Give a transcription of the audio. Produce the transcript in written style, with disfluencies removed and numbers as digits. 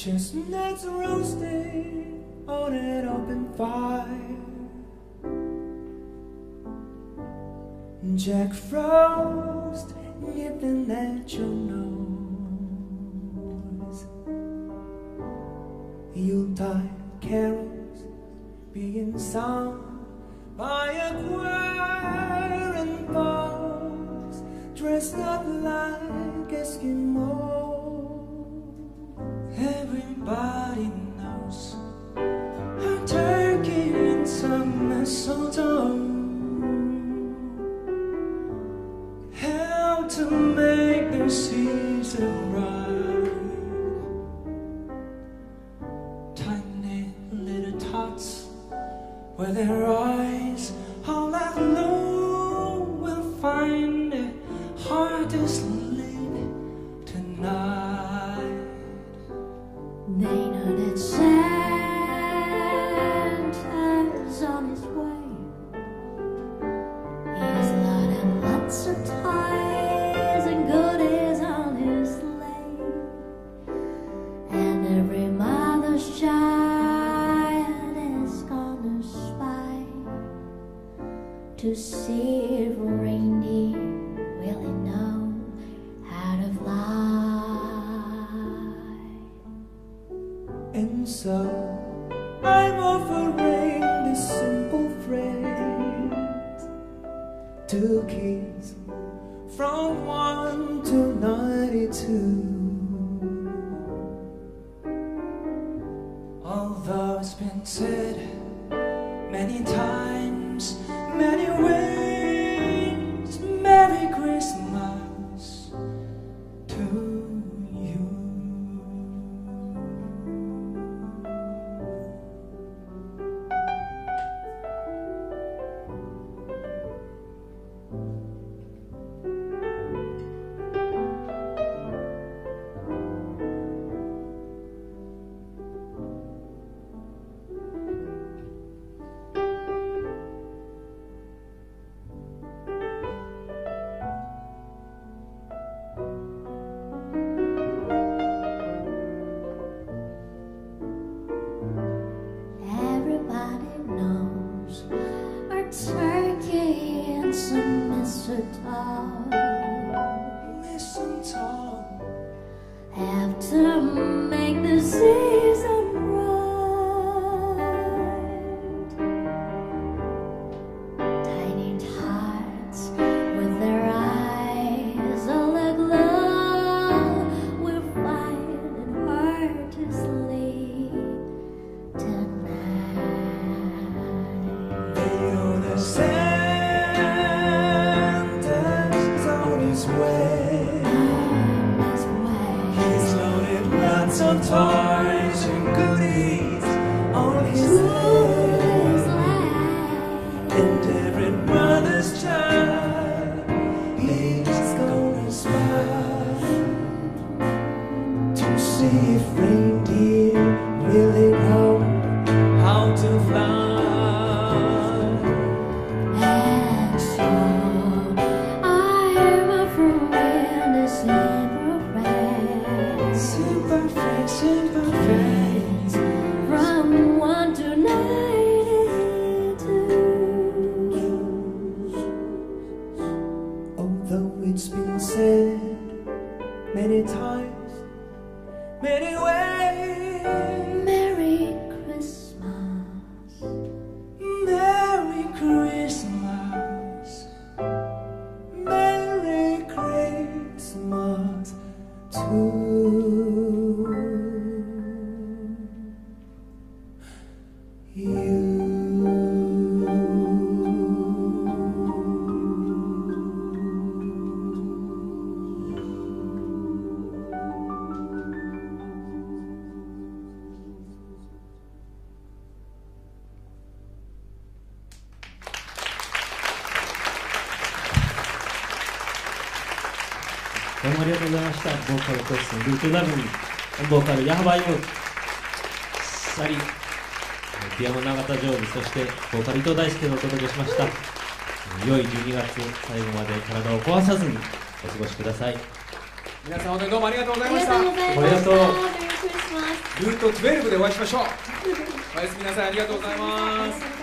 Chestnuts roasting on an open fire, Jack Frost nipping at your nose, Yuletide carols being sung by a choir and folks dressed up like Eskimos. Everybody knows a turkey and some mistletoe, how to make their season right. Tiny little tots with their eyes all aglow will find it hard to sleep tonight. They know that Santa's on his way. He has loaded lots of toys and goodies on his sleigh, and every mother's child is gonna spy to see if reindeer really know how to fly. And so I'm offering this simple phrase to kids from 1 to 92. Although it's been said many times, many ways, Merry Christmas to you. Mistletoe, have to make the season right. Tiny tots with their eyes all aglow will find it hard to sleep tonight. They know the same. He's loaded lots of toys and goodies on his sleigh, and every mother's child he's gonna smile to see if reindeer really know how to fly. From 1 to 92. Although it's been said many times, many ways, Merry Christmas, Merry Christmas, Merry Christmas to you.どうもありがとうございました。ボーカルコースのルートダブル、ボーカル矢幅優、サリー、ピアノ永田丈理、そしてボーカル伊藤大輔でお届けしました。良い12月、最後まで体を壊さずにお過ごしください。皆さん本当にどうもありがとうございました。ありがとうございました。ルート12でお会いしましょう。おやすみなさい。ありがとうございます。